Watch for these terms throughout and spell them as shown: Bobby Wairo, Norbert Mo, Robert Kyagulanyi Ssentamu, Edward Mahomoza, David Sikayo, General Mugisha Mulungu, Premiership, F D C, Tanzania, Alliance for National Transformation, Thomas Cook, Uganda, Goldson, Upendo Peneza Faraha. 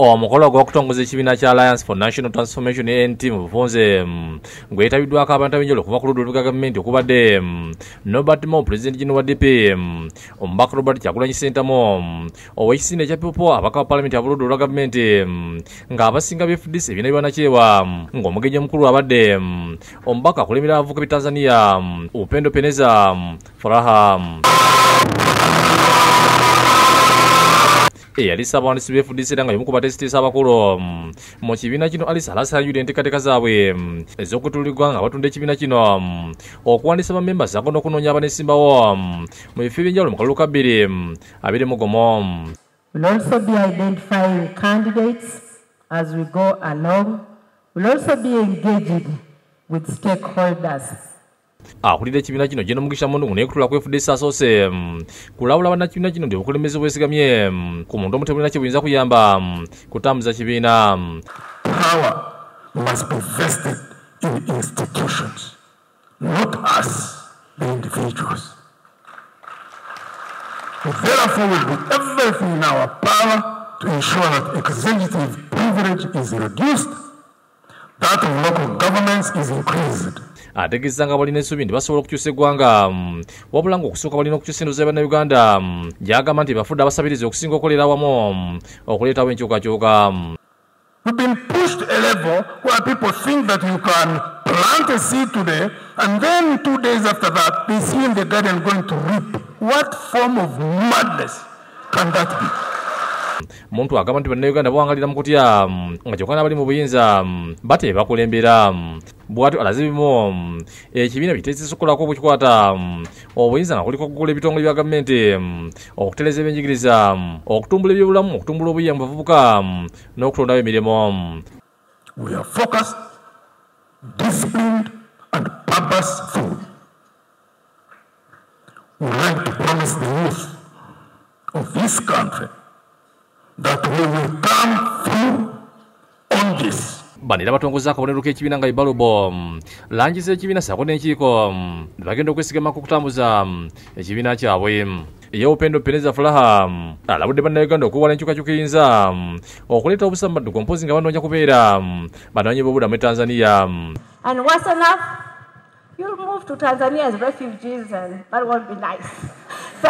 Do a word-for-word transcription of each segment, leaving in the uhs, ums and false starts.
Omukolo gw'okutongoza ekibiina kya Alliance for National Transformation E N T mufunze ngwetabiddwako abantu ab'enjawulo okuva ku ludda oluva gavumenti okubadde Norbert Mo, Pulezidenti Gino wa D P, Omubaka Robert Kyagulanyi Ssentamu, ow'ekisinde ekya People, ababaka ba Paalamenti ab'oludda olwa gavumenti ng'abasinga b'F D C ebibiina bibanakyebwa ng'omugenyi omukulu abadde Omubaka akulemera abavubuka b'e Tanzania, Upendo Peneza Faraha. Alisa abansi b'F D C nga yomu ku bateesiteesa abakulu mu kibiina kino. Alisa alasanjudde enteekateeka zaabwe ez'okutuulirwa nga batunda ekibiina kino okuwandiisa bammemba ssaako n'okunoonya abaneesimbawo mu bifo eby'enjawulo mu kalulu ka bbiri abiri mu gumu. We'll also be identifying candidates as we go along. We'll also be engaging with stakeholders. Akulira ekibiina kino General Mugisha Mulungu naye kutula ku F D C asoose kulawula bannakibiina kino nti obukulembeze obwesigamye ku muntu omutebulinako buyinza kuyamba kutambuza kibiina. Power must be vested in institutions, not us, the individuals. We therefore will do everything in our power to ensure that executive privilege is reduced, that of local governments is increased. Ategezza nga balina essuubi nti basobola okukyusa eggwanga, wabula ng'okusooka balina okukyusa endoza y'Abannayuganda gy'agamba nti bafudde abasabiriza okusinga okukolera awamu okuleetawo enkyukakyuka. We've been pushed a level where people think that you can plant a seed today and then two days after that they see in the garden going to reap. What form of madness can that be? Muntu agamba nti Bannayuganda bawangalira mu kutya nga kyokka abali mu buyinza bate bakulembera. Bwatu alazimu ekibiina biteesesa okukolako obukikwata obuyinza nga kuliko okugula ebitongole bya gavumenti, okutereeza ebyenjigiriza, okutumbula ebyobulamu, okutumbula obuyiiya mu bavubuka n'okutondawo emirimu. We are focused, disciplined and purposeful. We like to promise the youth of this country that we will come through on this. Banira batongoza akaboneruka ekibiina nga Ibalubo langiza ekibiina sako n'enkiiko bagenda okwesigama ku kutambuza ekibiina kyabwe. Ey'Upendo Peneza Furaha alabudde Bannayuganda okuwala enkyukakyuka eyinza okuleeta obusambandu mpozi nga banoonya kubeera banoonyi b'obubulamu mu Tanzania. And worse enough, you'll move to Tanzania as refugees and that won't be nice. So,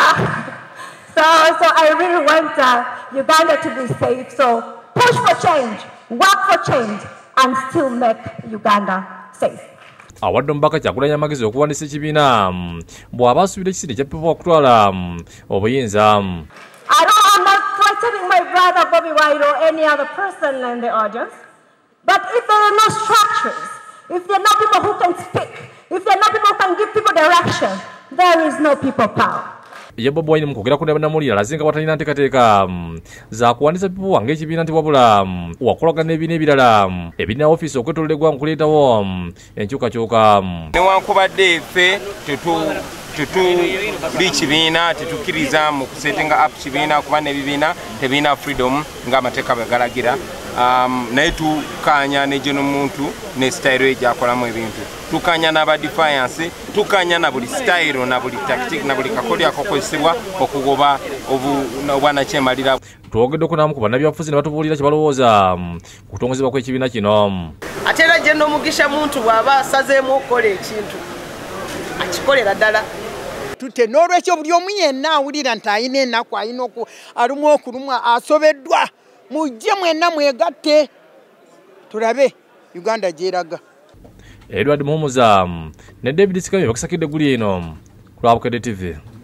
so, so I really want uh, Uganda to be safe, so push for change, work for change, and still make Uganda safe. Awadde Omubaka Kyagulanyi amagezi okuwandiisa ekibiina bw'aba asuubira ekiseera eky'Pepo okutwala obuyinza. I know I'm not threatening my brother Bobby Wairo or any other person in the audience, but if there are no structures, if there are no people who can speak, if there are no people who can give people direction, there is no people power. Yebobo waini mkukira kuna yabana muli ya lazinga watanina teka za kuwanisa pipu wange chibina nti wabula wakulaga nebi nebi dada ebina office okweto legwa mkuleta wa enchuka choka ni wankubade fe tutu tutu li chibina tutu kiriza mkusetinga up chibina kubane bibina tebina freedom nga mateka bagalagira um, na etu kanya nejeno muntu ne style eja akolamu ebintu tukanya na ba defiance tukanya na buli style na buli tactic na buli kakodi akokozesebwa okugoba obu obwana kyemalira twogedde kuna mukuba nabyafuzi nabatubulira kibalowooza kutongozebwa kw'ekibiina kino. Atera General Mugisha muntu bw'aba asazeemu okukola ekintu akikolera ddala tute n'olwekyo buli omu yenna awulira nti ayina ennaku ayina alumu okulumwa asobeddwa mujje mwenna mwegatte tulabe Uganda gyeraga. Edward Mahomoza ne David Sikayo bakisakidde guli eno ku T V.